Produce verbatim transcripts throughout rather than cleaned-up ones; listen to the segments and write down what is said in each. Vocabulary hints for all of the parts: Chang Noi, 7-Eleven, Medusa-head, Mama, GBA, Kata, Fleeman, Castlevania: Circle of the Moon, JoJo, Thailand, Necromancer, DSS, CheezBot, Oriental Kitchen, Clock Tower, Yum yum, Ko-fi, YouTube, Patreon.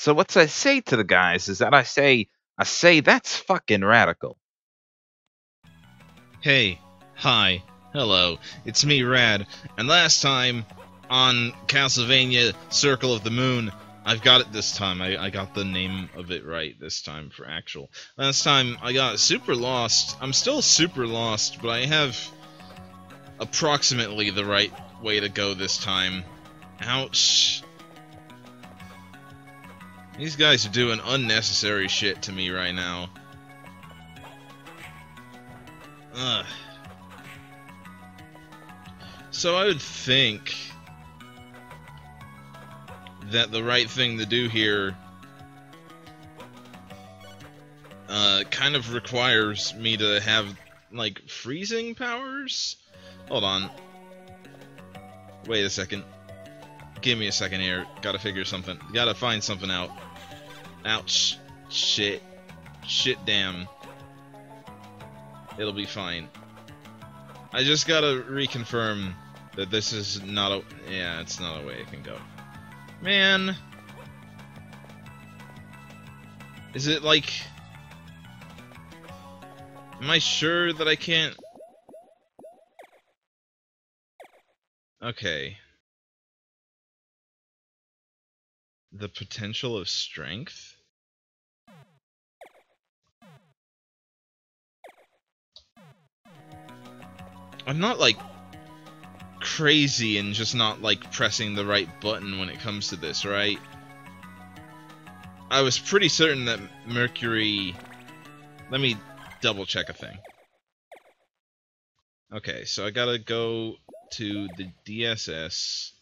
So what I say to the guys is that I say, I say, that's fucking radical. Hey, hi, hello, it's me, Rad, and last time on Castlevania: Circle of the Moon, I've got it this time, I, I got the name of it right this time for actual. Last time I got super lost, I'm still super lost, but I have approximately the right way to go this time. Ouch. These guys are doing unnecessary shit to me right now. Ugh. So I would think that the right thing to do here uh, kind of requires me to have, like, freezing powers? Hold on. Wait a second. Give me a second here. Gotta figure something. Gotta find something out. Ouch. Shit. Shit damn. It'll be fine. I just gotta reconfirm that this is not a... Yeah, it's not a way it can go. Man. Is it like... Am I sure that I can't... Okay. The potential of strength? I'm not, like... crazy and just not, like, pressing the right button when it comes to this, right? I was pretty certain that Mercury... Let me double check a thing. Okay, so I gotta go to the D S S.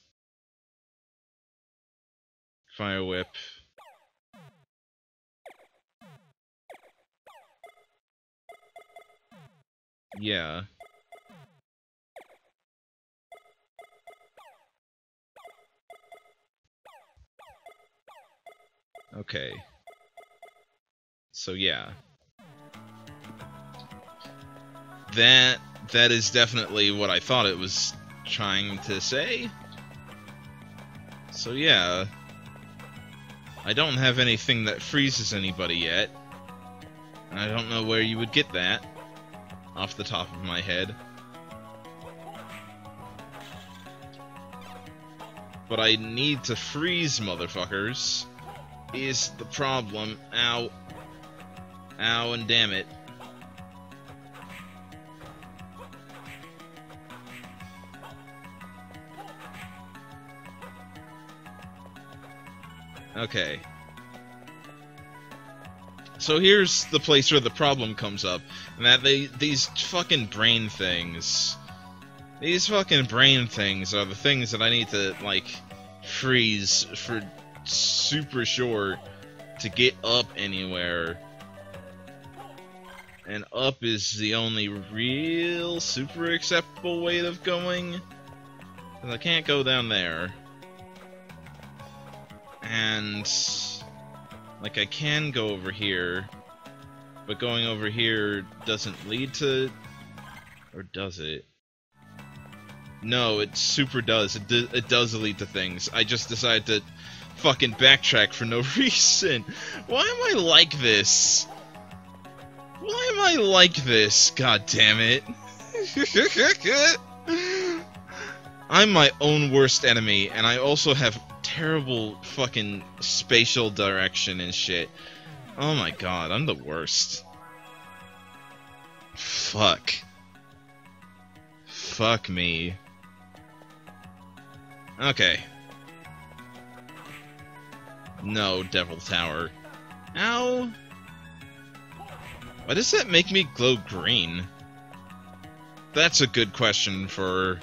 Fire Whip. Yeah. Okay. So yeah. That that is definitely what I thought it was trying to say. So yeah. I don't have anything that freezes anybody yet. And I don't know where you would get that off the top of my head. But I need to freeze motherfuckers. Is the problem. Ow. Ow and damn it. Okay. So here's the place where the problem comes up. And that they, these fucking brain things. These fucking brain things are the things that I need to, like, freeze for... super sure to get up anywhere, and up is the only real super acceptable way of going, because I can't go down there, and like I can go over here, but going over here doesn't lead to, or does it? No, it super does. It, do, it does lead to things. I just decided to fucking backtrack for no reason. Why am I like this? Why am I like this? God damn it. I'm my own worst enemy, and I also have terrible fucking spatial direction and shit. Oh my god, I'm the worst. Fuck. Fuck me. Okay. No, Devil Tower. Ow! Why does that make me glow green? That's a good question for...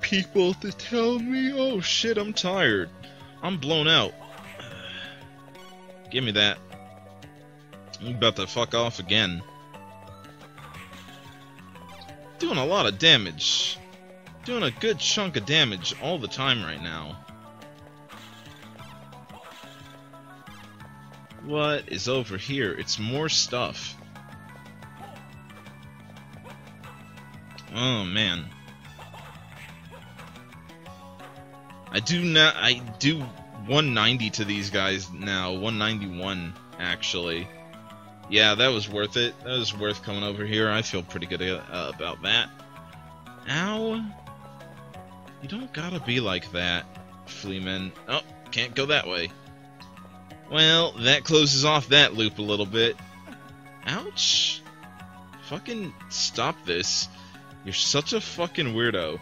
people to tell me. Oh shit, I'm tired. I'm blown out. Give me that. I'm about to fuck off again. Doing a lot of damage. Doing a good chunk of damage all the time right now. What is over here? It's more stuff. Oh man. I do not I do one ninety to these guys now. one ninety-one, actually. Yeah, that was worth it. That was worth coming over here. I feel pretty good uh, about that. Ow. You don't gotta be like that, Fleeman. Oh, can't go that way. Well, that closes off that loop a little bit. Ouch. Fucking stop this. You're such a fucking weirdo.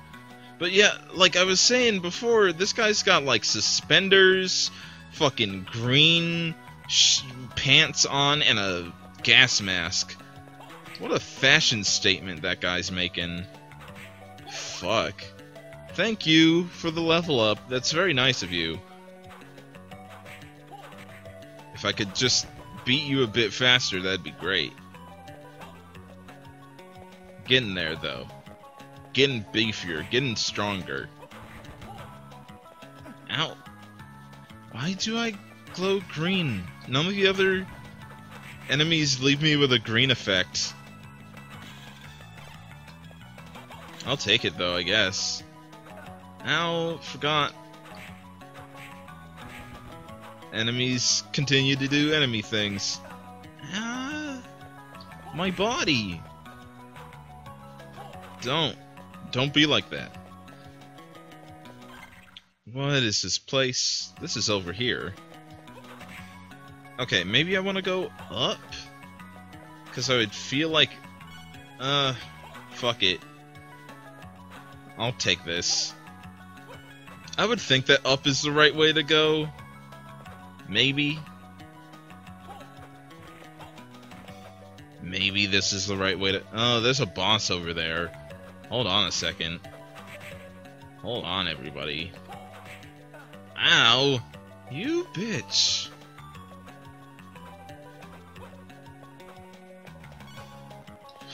But yeah, like I was saying before, this guy's got like suspenders, fucking green sh pants on, and a gas mask. What a fashion statement that guy's making. Fuck. Thank you for the level up. That's very nice of you. If I could just beat you a bit faster, that'd be great. Getting there, though. Getting beefier, getting stronger. Ow. Why do I glow green? None of the other enemies leave me with a green effect. I'll take it, though, I guess. Ow, forgot. Enemies continue to do enemy things. Ah, my body! Don't. Don't be like that. What is this place? This is over here. Okay, maybe I want to go up? Because I would feel like... Uh, fuck it. I'll take this. I would think that up is the right way to go. Maybe. Maybe this is the right way to... Oh, there's a boss over there. Hold on a second. Hold on, everybody. Ow! You bitch!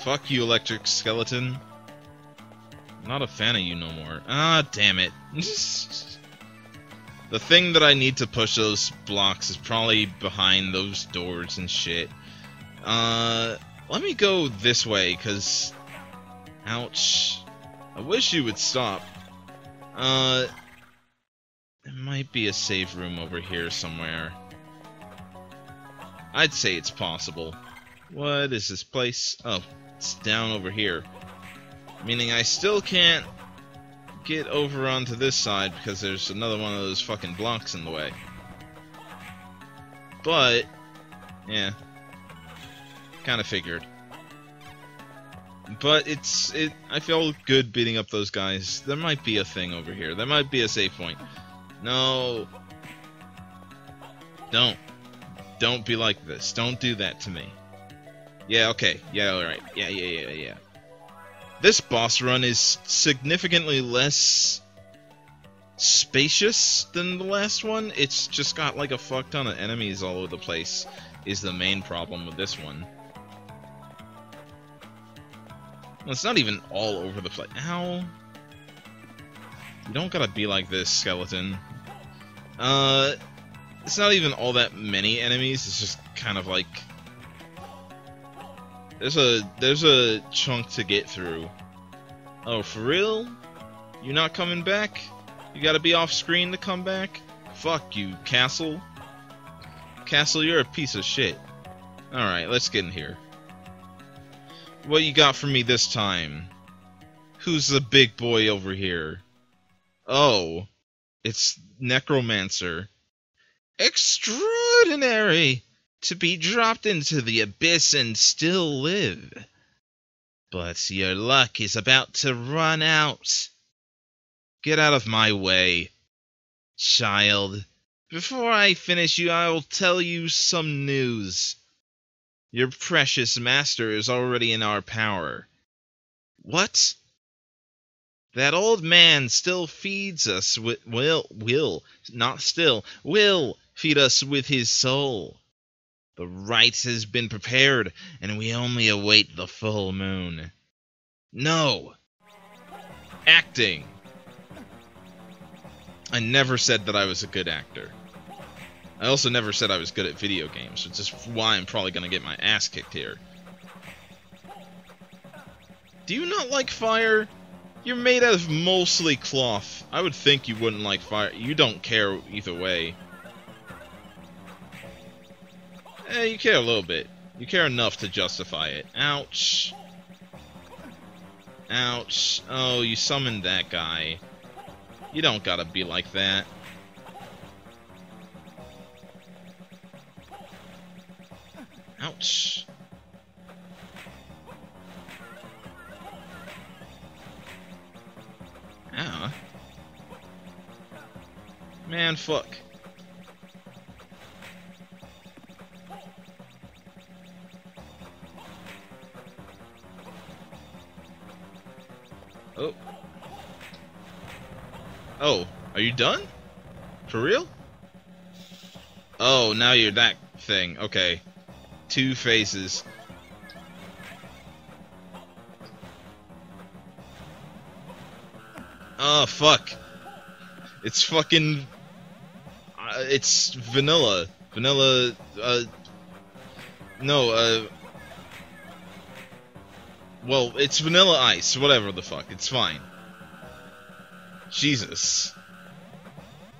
Fuck you, electric skeleton. I'm not a fan of you no more. Ah, damn it. The thing that I need to push those blocks is probably behind those doors and shit. Uh, let me go this way, because... Ouch. I wish you would stop. Uh, there might be a save room over here somewhere. I'd say it's possible. What is this place? Oh, it's down over here. Meaning I still can't get over onto this side because there's another one of those fucking blocks in the way. But, yeah. Kinda figured. But it's it. I feel good beating up those guys. There might be a thing over here. There might be a save point. No. Don't. Don't be like this. Don't do that to me. Yeah. Okay. Yeah. All right. Yeah. Yeah. Yeah. Yeah. This boss run is significantly less spacious than the last one. It's just got like a fuck ton of enemies all over the place. Is the main problem with this one. Well, it's not even all over the place. Ow. You don't gotta be like this, skeleton. Uh, it's not even all that many enemies. It's just kind of like... There's a, there's a chunk to get through. Oh, for real? You're not coming back? You gotta be off screen to come back? Fuck you, Castle. Castle, you're a piece of shit. Alright, let's get in here. What you got for me this time? Who's the big boy over here? Oh, it's Necromancer. Extraordinary! To be dropped into the abyss and still live. But your luck is about to run out. Get out of my way, child. Before I finish you, I'll tell you some news. Your precious master is already in our power. What? That old man still feeds us with... Will... Will... Not still. Will feed us with his soul. The rite has been prepared, and we only await the full moon. No! Acting! I never said that I was a good actor. I also never said I was good at video games, which is why I'm probably gonna get my ass kicked here. Do you not like fire? You're made out of mostly cloth. I would think you wouldn't like fire. You don't care either way. Eh, you care a little bit. You care enough to justify it. Ouch. Ouch. Oh, you summoned that guy. You don't gotta be like that. Ouch. Ah. Man, fuck. Oh. Oh, are you done? For real? Oh, now you're that thing. Okay. Two faces. Oh, fuck. It's fucking... Uh, it's vanilla. Vanilla... Uh, no, uh... Well, it's vanilla ice. Whatever the fuck. It's fine. Jesus.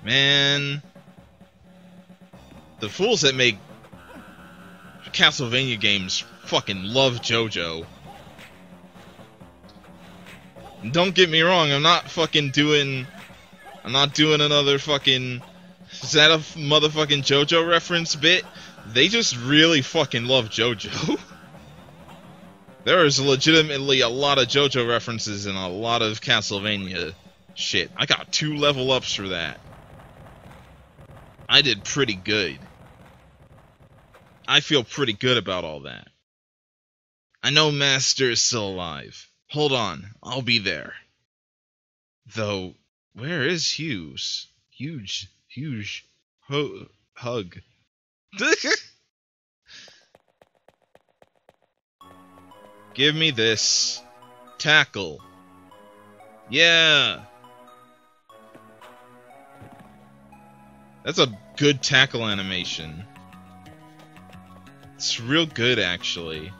Man. The fools that make Castlevania games fucking love JoJo. Don't get me wrong, I'm not fucking doing... I'm not doing another fucking... Is that a motherfucking JoJo reference bit? They just really fucking love JoJo. There is legitimately a lot of JoJo references and a lot of Castlevania shit. I got two level ups for that. I did pretty good. I feel pretty good about all that. I know Master is still alive. Hold on, I'll be there. Though, where is Hughes? Huge, huge, ho hug. Give me this. Tackle. Yeah! That's a good tackle animation. It's real good, actually.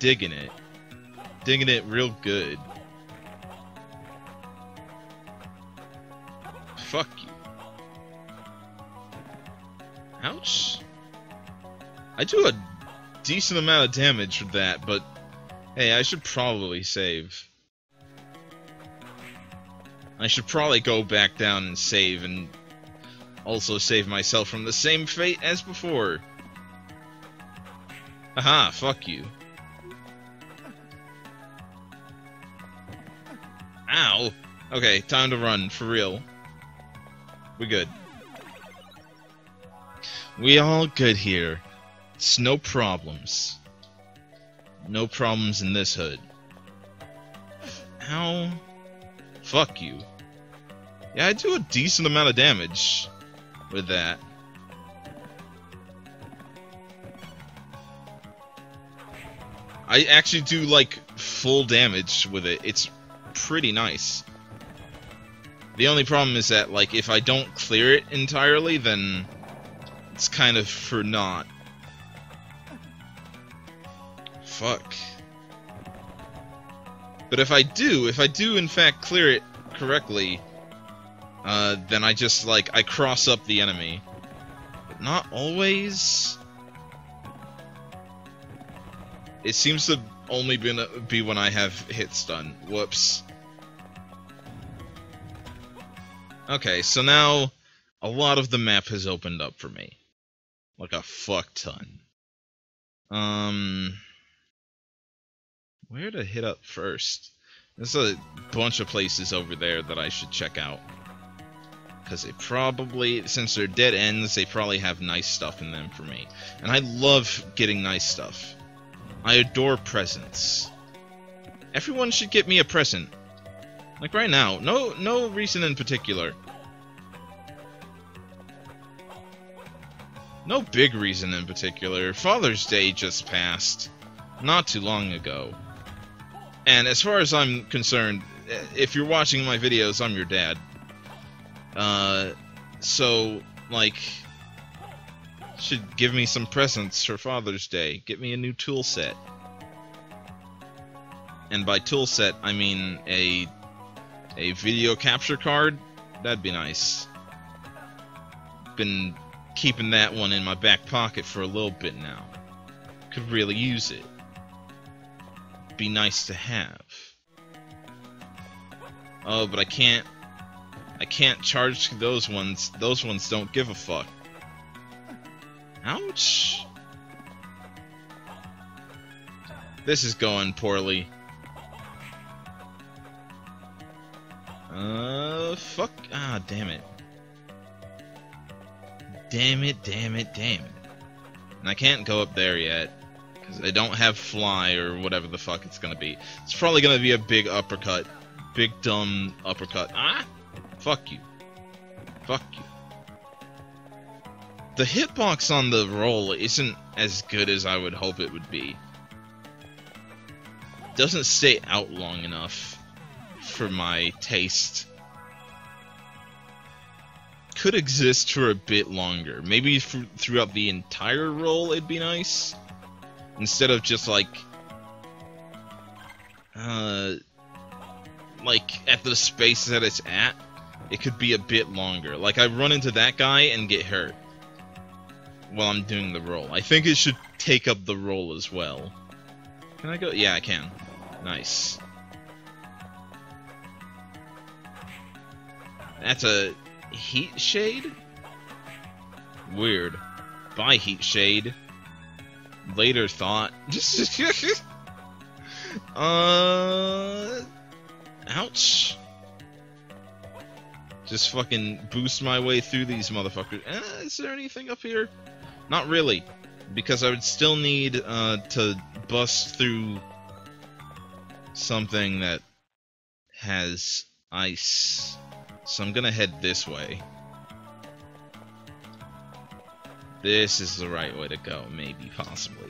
Digging it. Digging it real good. Fuck you. Ouch. I do a decent amount of damage from that, but hey, I should probably save. I should probably go back down and save, and also save myself from the same fate as before. Aha, fuck you. Ow! Okay, time to run, for real. We're good. We all good here. It's no problems. No problems in this hood. Ow. Fuck you. Yeah, I do a decent amount of damage with that. I actually do, like, full damage with it. It's pretty nice. The only problem is that, like, if I don't clear it entirely, then it's kind of for naught. Fuck. But if I do, if I do in fact clear it correctly, uh, then I just, like, I cross up the enemy. But not always. It seems to only been, uh, be when I have hits done. Whoops. Okay, so now a lot of the map has opened up for me. Like a fuck ton. Um... Where to hit up first? There's a bunch of places over there that I should check out. Because they probably, since they're dead ends, they probably have nice stuff in them for me. And I love getting nice stuff. I adore presents. Everyone should get me a present. Like right now. No no reason in particular. No big reason in particular. Father's Day just passed. Not too long ago. And as far as I'm concerned, if you're watching my videos, I'm your dad. Uh, so, like... should give me some presents for Father's Day. Get me a new tool set. And by toolset, I mean a a video capture card. That'd be nice. Been keeping that one in my back pocket for a little bit now. Could really use it. Be nice to have. Oh, but I can't. I can't charge those ones. Those ones don't give a fuck. Ouch. This is going poorly. Uh, fuck. Ah, damn it. Damn it, damn it, damn it. And I can't go up there yet. Because I don't have fly or whatever the fuck it's gonna be. It's probably gonna be a big uppercut. Big dumb uppercut. Ah! Fuck you. Fuck you. The hitbox on the roll isn't as good as I would hope it would be. Doesn't stay out long enough for my taste. Could exist for a bit longer. Maybe th throughout the entire roll it'd be nice. Instead of just like... Uh... Like, at the space that it's at, it could be a bit longer. Like, I run into that guy and get hurt while I'm doing the roll. I think it should take up the roll as well. Can I go? Yeah, I can. Nice. That's a... heat shade? Weird. Bye, heat shade. Later thought. uh... Ouch. Just fucking boost my way through these motherfuckers. Eh, is there anything up here? Not really. Because I would still need uh, to bust through something that has ice. So I'm gonna head this way. This is the right way to go, maybe, possibly.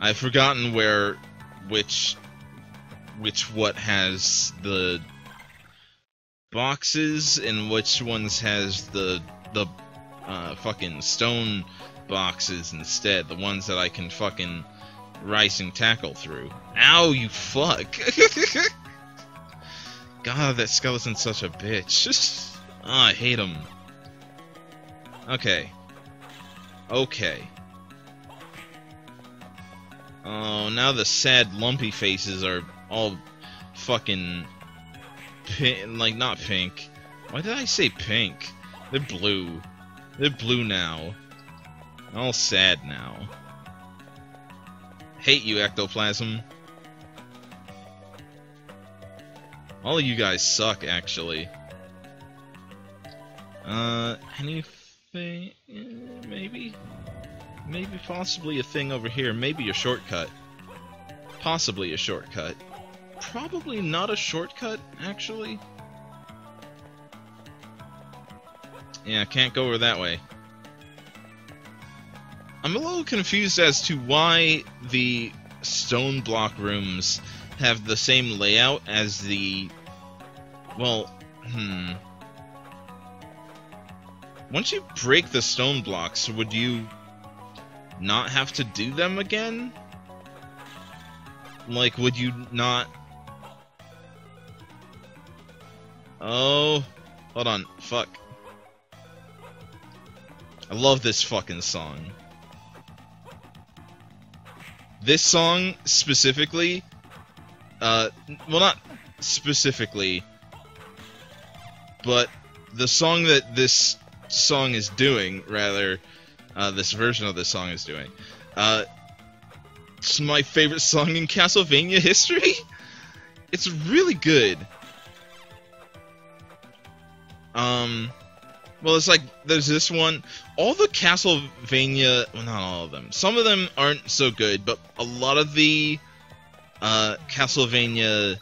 I've forgotten where, which, which what has the boxes and which ones has the the uh, fucking stone boxes instead. The ones that I can fucking rice and tackle through. Ow, you fuck! God, that skeleton's such a bitch. Just, oh, I hate him. Okay. Okay. Oh, now the sad, lumpy faces are all fucking pink. Like, not pink. Why did I say pink? They're blue. They're blue now. All sad now. Hate you, ectoplasm. All of you guys suck, actually. Uh, anything... maybe? Maybe possibly a thing over here. Maybe a shortcut. Possibly a shortcut. Probably not a shortcut, actually. Yeah, can't go over that way. I'm a little confused as to why the stone block rooms have the same layout as the... well, hmm... once you break the stone blocks, would you not have to do them again? Like, would you not... oh... hold on, fuck. I love this fucking song. This song, specifically... Uh, well, not specifically, but the song that this song is doing, rather, uh, this version of this song is doing, uh, it's my favorite song in Castlevania history? It's really good. Um, well, it's like, there's this one, all the Castlevania, well, not all of them, some of them aren't so good, but a lot of the... Uh, Castlevania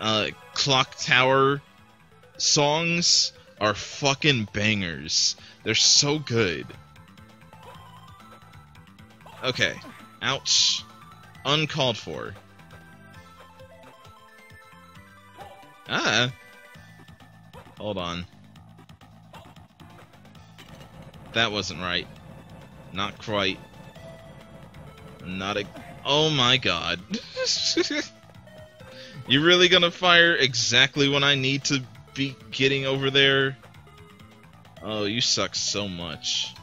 uh, Clock Tower songs are fucking bangers. They're so good. Okay. Ouch. Uncalled for. Ah. Hold on. That wasn't right. Not quite. Not a... Oh my god. You really gonna fire exactly when I need to be getting over there? Oh, you suck so much.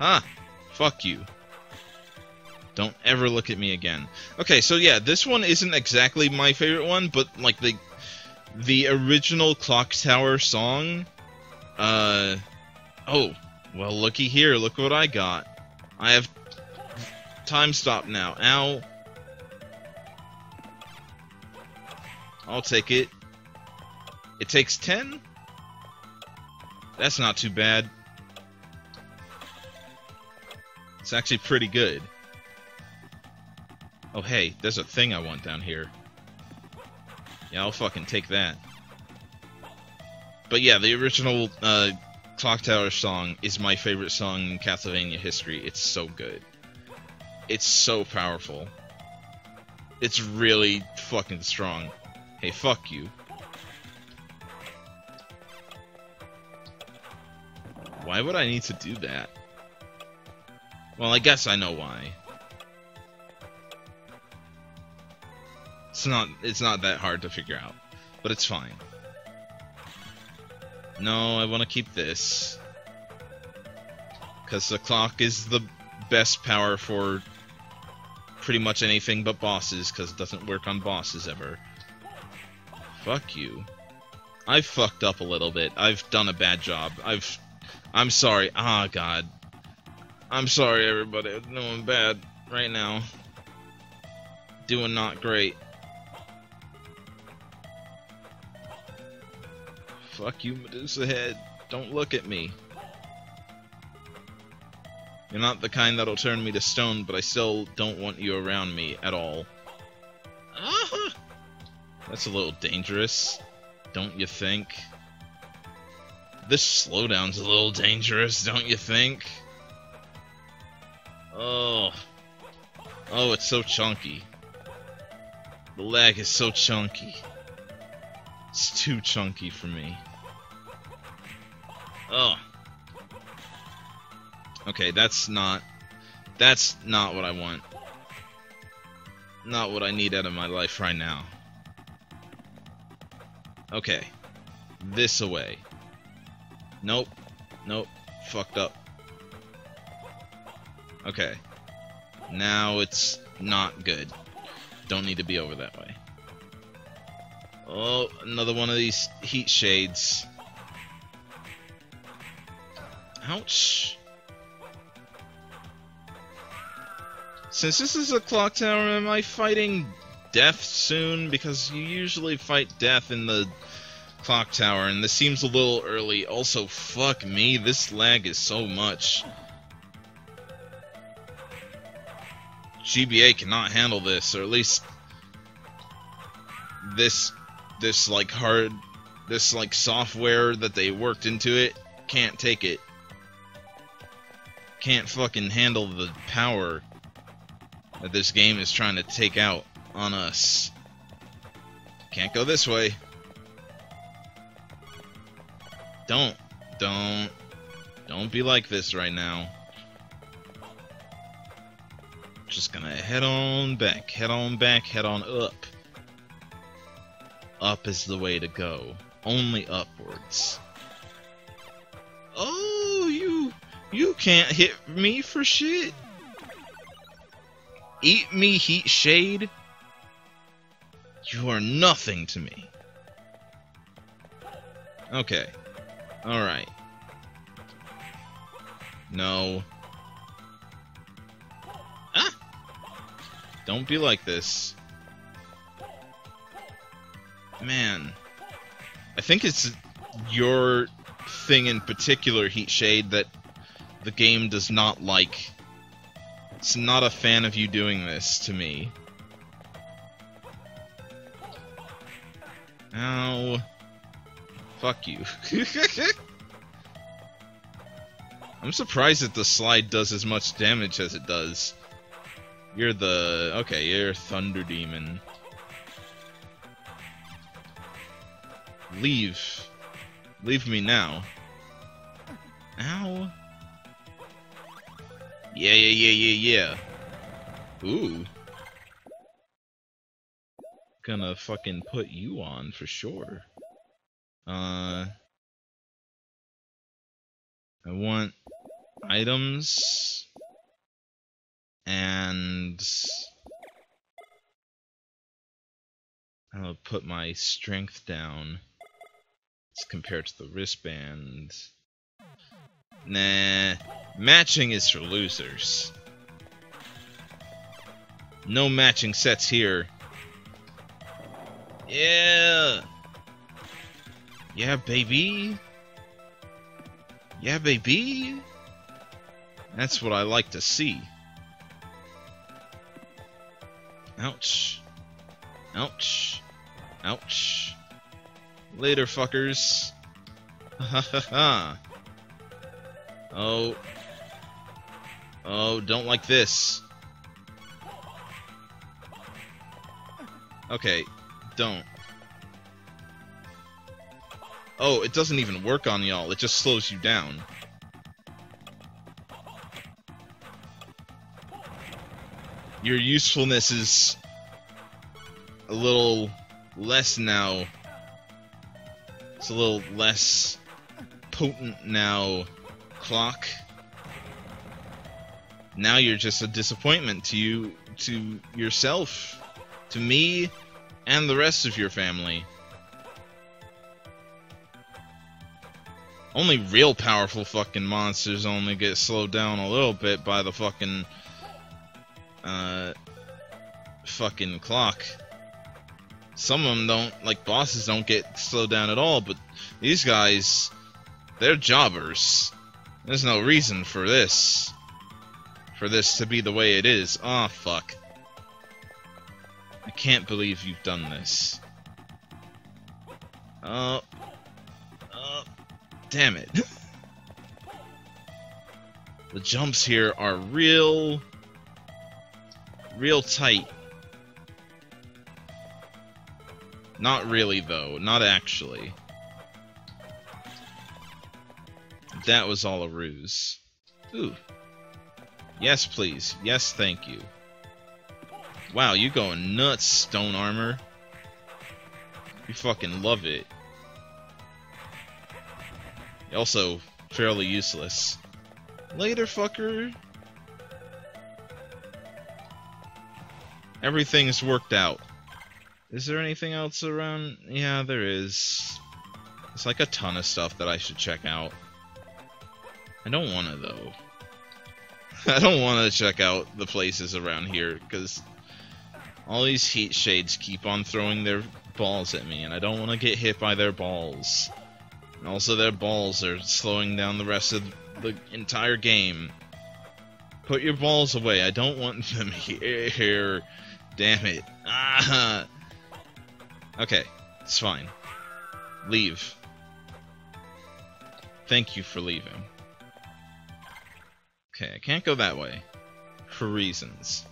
Ah, fuck you. Don't ever look at me again. Okay, so yeah, this one isn't exactly my favorite one, but like the the original Clock Tower song. Uh, oh, well, looky here. Look what I got. I have time stop now. Ow. I'll take it. It takes ten? That's not too bad. It's actually pretty good. Oh, hey, there's a thing I want down here. Yeah, I'll fucking take that. But yeah, the original uh, Clock Tower song is my favorite song in Castlevania history. It's so good. It's so powerful. It's really fucking strong. Hey, fuck you. Why would I need to do that? Well, I guess I know why. It's not, it's not that hard to figure out, but it's fine. No, I want to keep this. Because the clock is the best power for pretty much anything but bosses, because it doesn't work on bosses ever. Fuck you. I've fucked up a little bit. I've done a bad job. I've... I'm sorry. Ah, God. I'm sorry, everybody. No, I'm bad right now. Doing not great. Fuck you, Medusa-head. Don't look at me. You're not the kind that'll turn me to stone, but I still don't want you around me at all. Uh-huh. That's a little dangerous, don't you think? This slowdown's a little dangerous, don't you think? Oh. Oh, it's so chunky. The lag is so chunky. It's too chunky for me. Oh. Okay, that's not... That's not what I want. Not what I need out of my life right now. Okay. This away. Nope. Nope. Fucked up. Okay. Now it's not good. Don't need to be over that way. Oh, another one of these heat shades. Ouch. Since this is a clock tower, am I fighting death soon? Because you usually fight death in the clock tower, and this seems a little early. Also, fuck me, this lag is so much. G B A cannot handle this, or at least this... This like hard, this like software that they worked into it can't take it. Can't fucking handle the power that this game is trying to take out on us. Can't go this way. Don't, don't, don't be like this right now. Just gonna head on back, head on back, head on up. Up is the way to go. Only upwards. Oh, you... You can't hit me for shit. Eat me, heat shade. You are nothing to me. Okay. Alright. No. Ah! Don't be like this. Man, I think it's your thing in particular, Heat Shade, that the game does not like. It's not a fan of you doing this to me. Ow. Fuck you. I'm surprised that the slide does as much damage as it does. You're the... Okay, you're Thunder Demon. Leave. Leave me now. Ow. Yeah, yeah, yeah, yeah, yeah. Ooh. Gonna fucking put you on for sure. Uh... I want items and I'll put my strength down as compared to the wristband. Nah, matching is for losers. No matching sets here. Yeah! Yeah, baby! Yeah, baby! That's what I like to see. Ouch. Ouch. Ouch. Later, fuckers. Ha ha ha. Oh. Oh, don't like this. Okay, don't. Oh, it doesn't even work on y'all, it just slows you down. Your usefulness is a little less now. It's a little less potent now, Clock. Now you're just a disappointment to you, to yourself, to me, and the rest of your family. Only real powerful fucking monsters only get slowed down a little bit by the fucking, uh, fucking clock. Some of them don't, like, bosses don't get slowed down at all, but these guys, they're jobbers. There's no reason for this. For this to be the way it is. Aw, fuck. I can't believe you've done this. Oh. Damn it. The jumps here are real... real tight. Not really, though. Not actually. That was all a ruse. Ooh. Yes, please. Yes, thank you. Wow, you going nuts, stone armor. You fucking love it. Also, fairly useless. Later, fucker! Everything's worked out. Is there anything else around? Yeah, there is. It's like a ton of stuff that I should check out. I don't wanna, though. I don't wanna check out the places around here, because all these heat shades keep on throwing their balls at me, and I don't wanna get hit by their balls. And also their balls are slowing down the rest of the entire game. Put your balls away, I don't want them here. Damn it. Ah. Okay, it's fine. Leave. Thank you for leaving. Okay, I can't go that way. For reasons.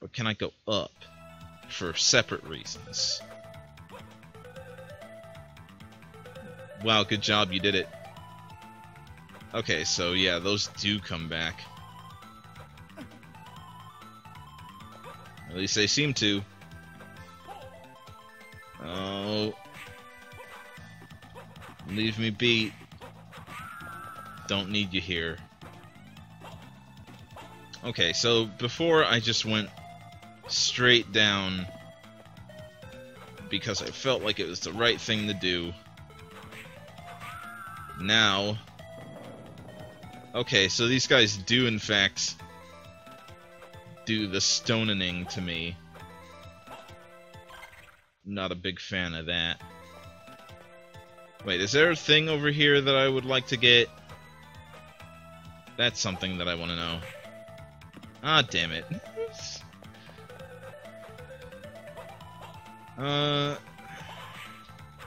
But can I go up? For separate reasons. Wow, good job, you did it. Okay, so yeah, those do come back. At least they seem to. Oh. Leave me be. Don't need you here. Okay, so before I just went straight down because I felt like it was the right thing to do. Now, okay, so these guys do in fact do the stoning to me. Not a big fan of that. Wait, is there a thing over here that I would like to get? That's something that I want to know. Ah, damn it. uh,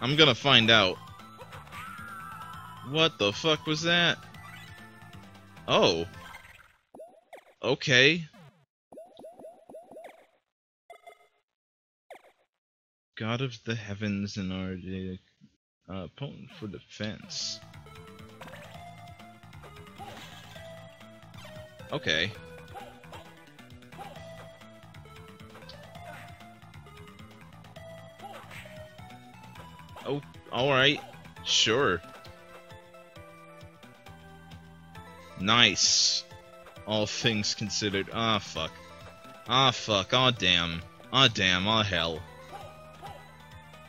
I'm gonna find out. What the fuck was that? Oh. Okay. God of the heavens and our uh, opponent for defense. Okay. Oh, alright. Sure. Nice. All things considered. Ah, fuck. Ah, fuck. Ah, damn. Ah, damn. Ah, hell.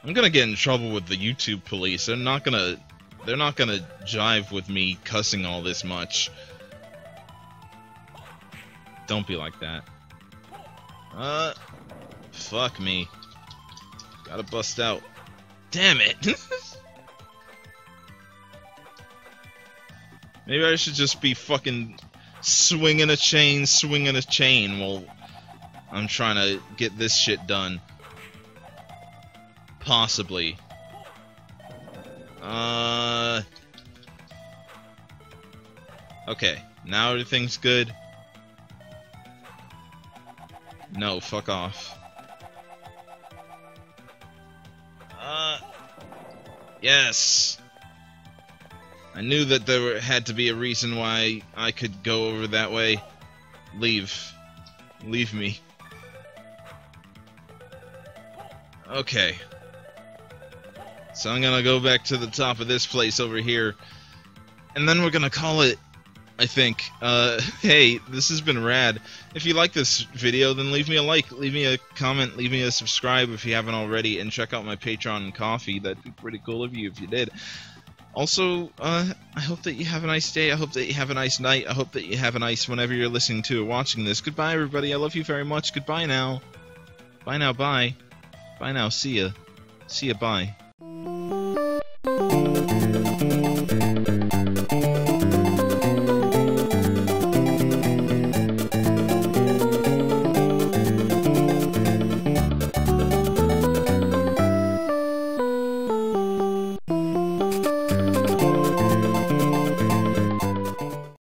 I'm gonna get in trouble with the YouTube police. They're not gonna... They're not gonna jive with me cussing all this much. Don't be like that. Uh... Fuck me. Gotta bust out. Damn it! Maybe I should just be fucking swinging a chain, swinging a chain while I'm trying to get this shit done. Possibly. Uh... Okay, now everything's good. No, fuck off. Uh... Yes! I knew that there were, had to be a reason why I could go over that way. Leave. Leave me. Okay. So I'm gonna go back to the top of this place over here. And then we're gonna call it... I think. Uh, hey, this has been rad. If you like this video, then leave me a like, leave me a comment, leave me a subscribe if you haven't already, and check out my Patreon and Ko-fi. That'd be pretty cool of you if you did. Also, uh, I hope that you have a nice day, I hope that you have a nice night, I hope that you have a nice whenever you're listening to or watching this. Goodbye, everybody, I love you very much, goodbye now. Bye now, bye. Bye now, see ya. See ya, bye.